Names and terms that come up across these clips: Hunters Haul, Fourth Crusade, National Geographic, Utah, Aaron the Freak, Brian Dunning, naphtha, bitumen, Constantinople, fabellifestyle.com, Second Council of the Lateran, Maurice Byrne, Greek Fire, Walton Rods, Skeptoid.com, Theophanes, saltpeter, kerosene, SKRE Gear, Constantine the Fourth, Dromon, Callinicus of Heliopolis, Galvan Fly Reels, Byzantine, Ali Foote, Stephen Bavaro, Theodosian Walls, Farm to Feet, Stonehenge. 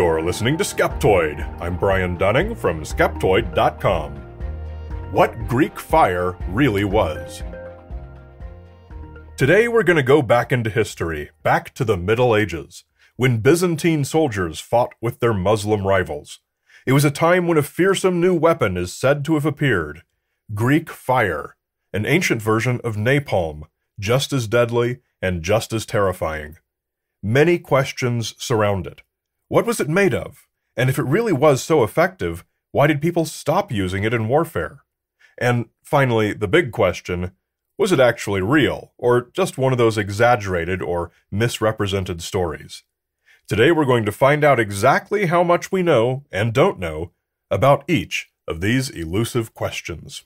You're listening to Skeptoid. I'm Brian Dunning from Skeptoid.com. What Greek Fire really was. Today we're going to go back into history, back to the Middle Ages, when Byzantine soldiers fought with their Muslim rivals. It was a time when a fearsome new weapon is said to have appeared, Greek Fire, an ancient version of napalm, just as deadly and just as terrifying. Many questions surround it. What was it made of? And if it really was so effective, why did people stop using it in warfare? And finally, the big question, was it actually real, or just one of those exaggerated or misrepresented stories? Today we're going to find out exactly how much we know and don't know about each of these elusive questions.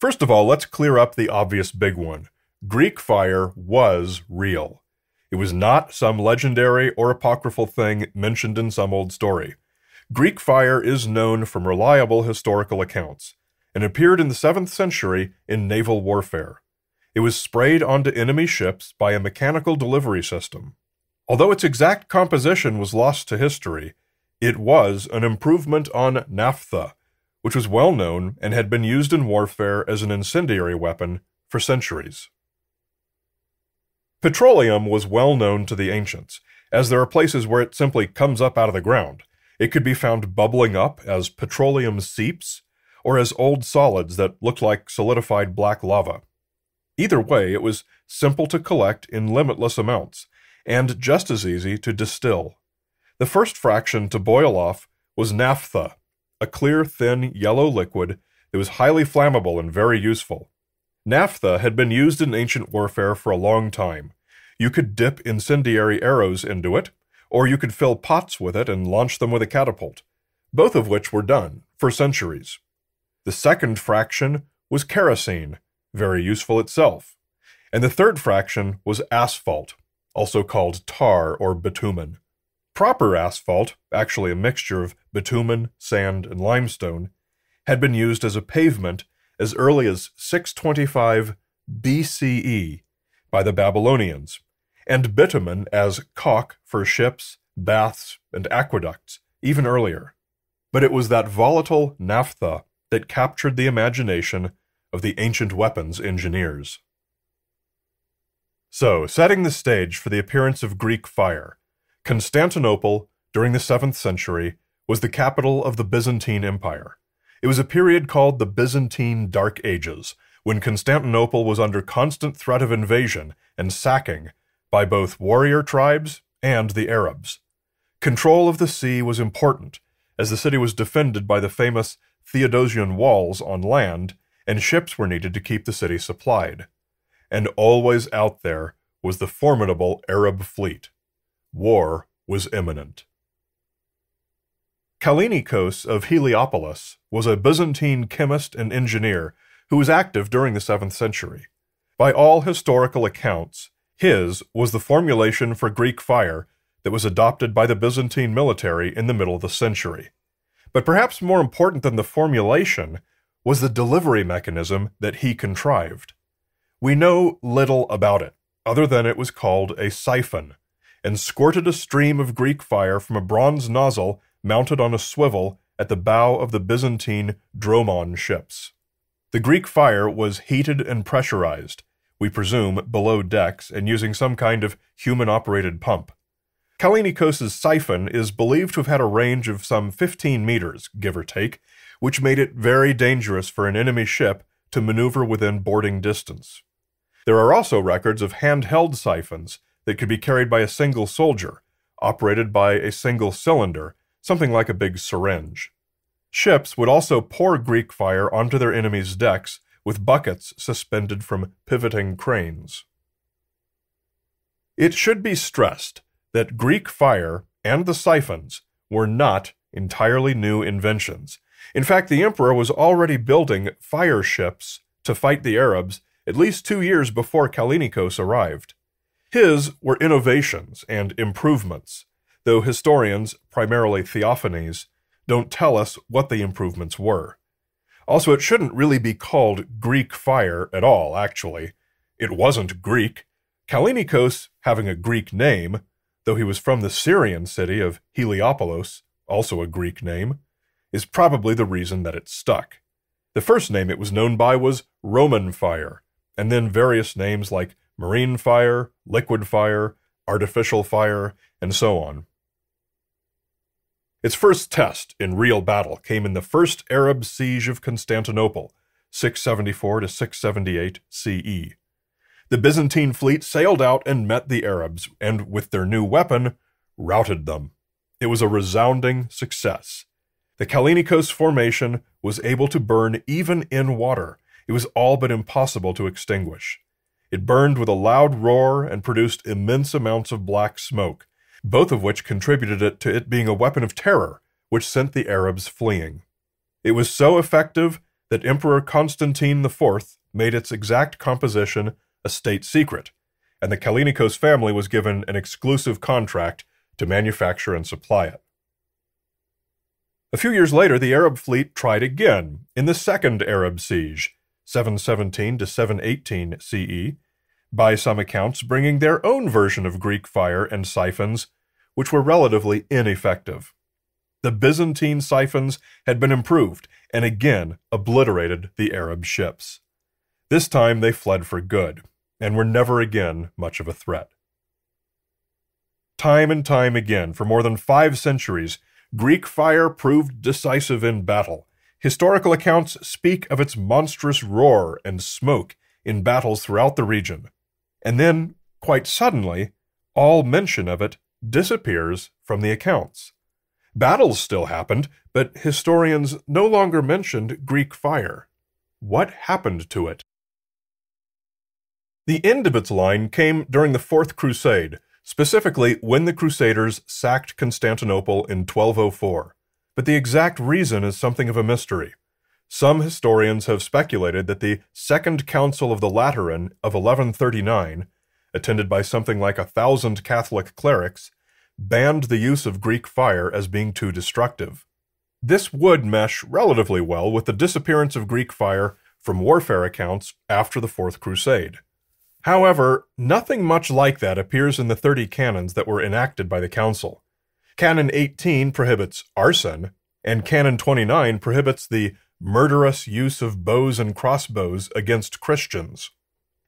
First of all, let's clear up the obvious big one. Greek Fire was real. It was not some legendary or apocryphal thing mentioned in some old story. Greek Fire is known from reliable historical accounts and appeared in the 7th century in naval warfare. It was sprayed onto enemy ships by a mechanical delivery system. Although its exact composition was lost to history, it was an improvement on naphtha, which was well known and had been used in warfare as an incendiary weapon for centuries. Petroleum was well known to the ancients, as there are places where it simply comes up out of the ground. It could be found bubbling up as petroleum seeps, or as old solids that looked like solidified black lava. Either way, it was simple to collect in limitless amounts, and just as easy to distill. The first fraction to boil off was naphtha, a clear, thin, yellow liquid that was highly flammable and very useful. Naphtha had been used in ancient warfare for a long time. You could dip incendiary arrows into it, or you could fill pots with it and launch them with a catapult, both of which were done for centuries. The second fraction was kerosene, very useful itself. And the third fraction was asphalt, also called tar or bitumen. Proper asphalt, actually a mixture of bitumen, sand, and limestone, had been used as a pavement as early as 625 BCE by the Babylonians, and bitumen as caulk for ships, baths, and aqueducts even earlier. But it was that volatile naphtha that captured the imagination of the ancient weapons engineers. So, setting the stage for the appearance of Greek Fire, Constantinople, during the 7th century, was the capital of the Byzantine Empire. It was a period called the Byzantine Dark Ages, when Constantinople was under constant threat of invasion and sacking by both warrior tribes and the Arabs. Control of the sea was important, as the city was defended by the famous Theodosian Walls on land, and ships were needed to keep the city supplied. And always out there was the formidable Arab fleet. War was imminent. Callinicus of Heliopolis was a Byzantine chemist and engineer who was active during the 7th century. By all historical accounts, his was the formulation for Greek Fire that was adopted by the Byzantine military in the middle of the century. But perhaps more important than the formulation was the delivery mechanism that he contrived. We know little about it, other than it was called a siphon, and squirted a stream of Greek fire from a bronze nozzle mounted on a swivel at the bow of the Byzantine Dromon ships. The Greek fire was heated and pressurized, we presume below decks and using some kind of human-operated pump. Callinicos' siphon is believed to have had a range of some 15 meters, give or take, which made it very dangerous for an enemy ship to maneuver within boarding distance. There are also records of handheld siphons that could be carried by a single soldier, operated by a single cylinder, something like a big syringe. Ships would also pour Greek fire onto their enemies' decks with buckets suspended from pivoting cranes. It should be stressed that Greek fire and the siphons were not entirely new inventions. In fact, the emperor was already building fire ships to fight the Arabs at least 2 years before Callinicus arrived. His were innovations and improvements, though historians, primarily Theophanes, don't tell us what the improvements were. Also, it shouldn't really be called Greek fire at all, actually. It wasn't Greek. Callinicus, having a Greek name, though he was from the Syrian city of Heliopolis, also a Greek name, is probably the reason that it stuck. The first name it was known by was Roman fire, and then various names like marine fire, liquid fire, artificial fire, and so on. Its first test in real battle came in the First Arab Siege of Constantinople, 674 to 678 CE. The Byzantine fleet sailed out and met the Arabs, and with their new weapon, routed them. It was a resounding success. The Callinicus formation was able to burn even in water. It was all but impossible to extinguish. It burned with a loud roar and produced immense amounts of black smoke, both of which contributed to it being a weapon of terror, which sent the Arabs fleeing. It was so effective that Emperor Constantine the Fourth made its exact composition a state secret, and the Callinicus family was given an exclusive contract to manufacture and supply it. A few years later, the Arab fleet tried again in the Second Arab Siege, 717 to 718 CE, by some accounts bringing their own version of Greek fire and siphons, which were relatively ineffective. The Byzantine siphons had been improved and again obliterated the Arab ships. This time they fled for good, and were never again much of a threat. Time and time again, for more than 5 centuries, Greek fire proved decisive in battle. Historical accounts speak of its monstrous roar and smoke in battles throughout the region. And then, quite suddenly, all mention of it disappears from the accounts. Battles still happened, but historians no longer mentioned Greek fire. What happened to it? The end of its line came during the Fourth Crusade, specifically when the Crusaders sacked Constantinople in 1204. But the exact reason is something of a mystery. Some historians have speculated that the Second Council of the Lateran of 1139, attended by something like 1,000 Catholic clerics, banned the use of Greek fire as being too destructive. This would mesh relatively well with the disappearance of Greek fire from warfare accounts after the Fourth Crusade. However, nothing much like that appears in the 30 canons that were enacted by the council. Canon 18 prohibits arson, and Canon 29 prohibits the murderous use of bows and crossbows against Christians.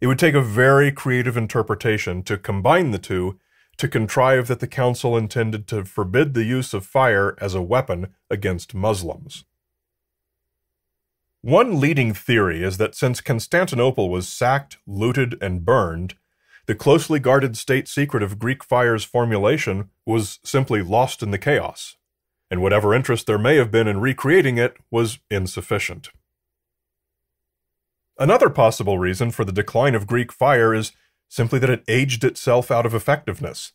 It would take a very creative interpretation to combine the two to contrive that the council intended to forbid the use of fire as a weapon against Muslims. One leading theory is that since Constantinople was sacked, looted, and burned, the closely guarded state secret of Greek fire's formulation was simply lost in the chaos, and whatever interest there may have been in recreating it was insufficient. Another possible reason for the decline of Greek fire is simply that it aged itself out of effectiveness.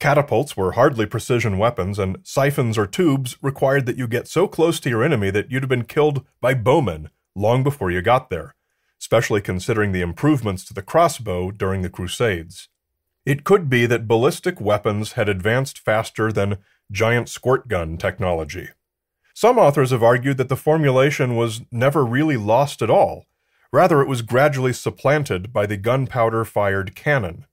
Catapults were hardly precision weapons, and siphons or tubes required that you get so close to your enemy that you'd have been killed by bowmen long before you got there, especially considering the improvements to the crossbow during the Crusades. It could be that ballistic weapons had advanced faster than giant squirt gun technology. Some authors have argued that the formulation was never really lost at all. Rather, it was gradually supplanted by the gunpowder-fired cannon.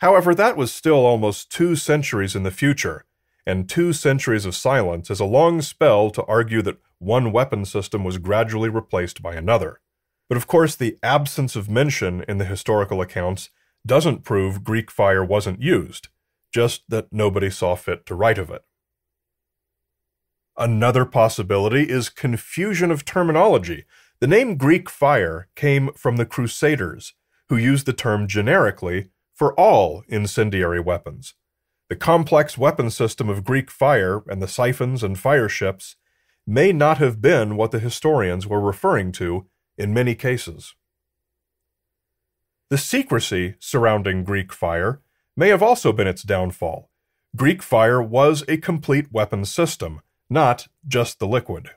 However, that was still almost 2 centuries in the future, and 2 centuries of silence is a long spell to argue that one weapon system was gradually replaced by another. But of course, the absence of mention in the historical accounts doesn't prove Greek fire wasn't used, just that nobody saw fit to write of it. Another possibility is confusion of terminology. The name Greek fire came from the Crusaders, who used the term generically for all incendiary weapons. The complex weapon system of Greek fire and the siphons and fire ships may not have been what the historians were referring to in many cases. The secrecy surrounding Greek fire may have also been its downfall. Greek fire was a complete weapon system, not just the liquid.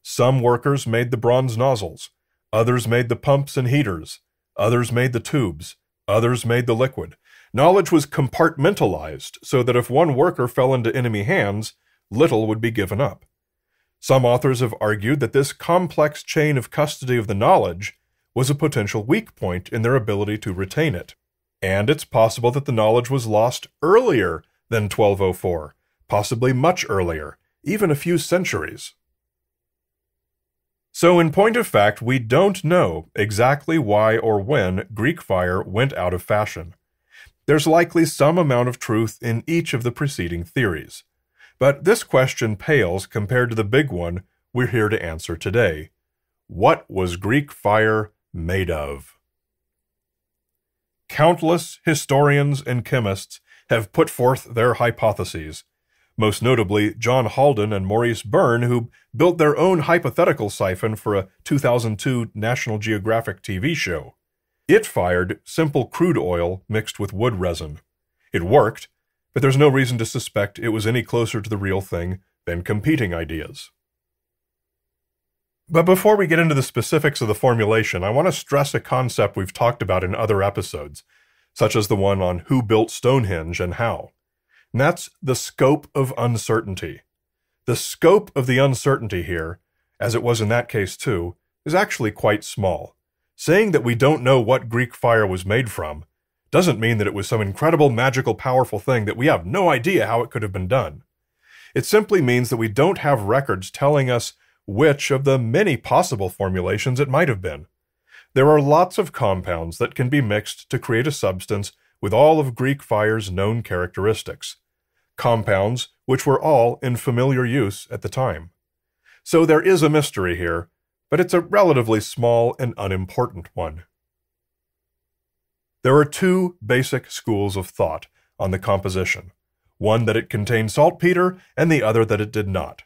Some workers made the bronze nozzles, others made the pumps and heaters, others made the tubes, others made the liquid. Knowledge was compartmentalized so that if one worker fell into enemy hands, little would be given up. Some authors have argued that this complex chain of custody of the knowledge was a potential weak point in their ability to retain it. And it's possible that the knowledge was lost earlier than 1204, possibly much earlier, even a few centuries. So in point of fact, we don't know exactly why or when Greek fire went out of fashion. There's likely some amount of truth in each of the preceding theories. But this question pales compared to the big one we're here to answer today. What was Greek fire made of? Countless historians and chemists have put forth their hypotheses, most notably John Haldon and Maurice Byrne, who built their own hypothetical siphon for a 2002 National Geographic TV show. It fired simple crude oil mixed with wood resin. It worked, but there's no reason to suspect it was any closer to the real thing than competing ideas. But before we get into the specifics of the formulation, I want to stress a concept we've talked about in other episodes, such as the one on who built Stonehenge and how. And that's the scope of uncertainty. The scope of the uncertainty here, as it was in that case too, is actually quite small. Saying that we don't know what Greek fire was made from doesn't mean that it was some incredible, magical, powerful thing that we have no idea how it could have been done. It simply means that we don't have records telling us which of the many possible formulations it might have been. There are lots of compounds that can be mixed to create a substance with all of Greek fire's known characteristics, compounds which were all in familiar use at the time. So there is a mystery here, but it's a relatively small and unimportant one. There are two basic schools of thought on the composition, one that it contained saltpeter and the other that it did not.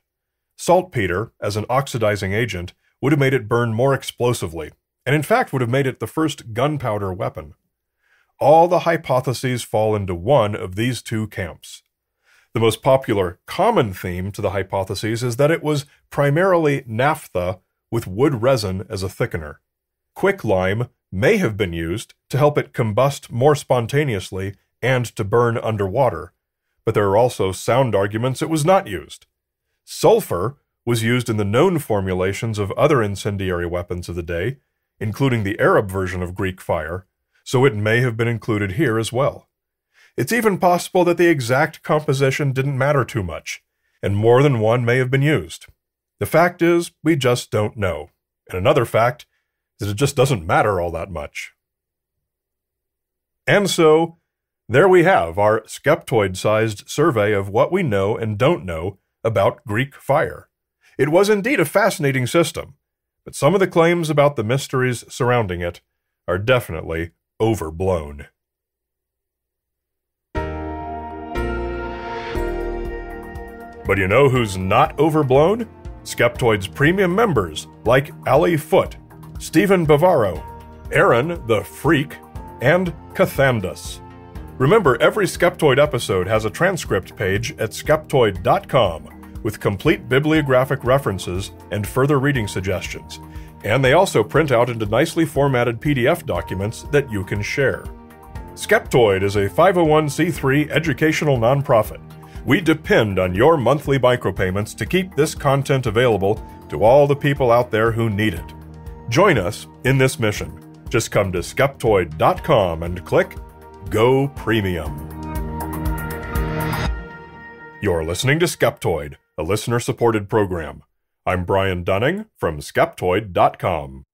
Saltpeter, as an oxidizing agent, would have made it burn more explosively, and in fact would have made it the first gunpowder weapon. All the hypotheses fall into one of these two camps. The most popular, common theme to the hypotheses is that it was primarily naphtha with wood resin as a thickener. Quicklime may have been used to help it combust more spontaneously and to burn underwater, but there are also sound arguments it was not used. Sulfur was used in the known formulations of other incendiary weapons of the day, including the Arab version of Greek fire, so it may have been included here as well. It's even possible that the exact composition didn't matter too much, and more than one may have been used. The fact is, we just don't know. And another fact is it just doesn't matter all that much. And so, there we have our skeptoid-sized survey of what we know and don't know about Greek fire. It was indeed a fascinating system, but some of the claims about the mysteries surrounding it are definitely overblown. But you know who's not overblown? Skeptoid's premium members like Ali Foote, Stephen Bavaro, Aaron the Freak, and Cathandus. Remember, every Skeptoid episode has a transcript page at Skeptoid.com with complete bibliographic references and further reading suggestions, and they also print out into nicely formatted PDF documents that you can share. Skeptoid is a 501c3 educational nonprofit. We depend on your monthly micropayments to keep this content available to all the people out there who need it. Join us in this mission. Just come to Skeptoid.com and click Go Premium. You're listening to Skeptoid, a listener-supported program. I'm Brian Dunning from Skeptoid.com.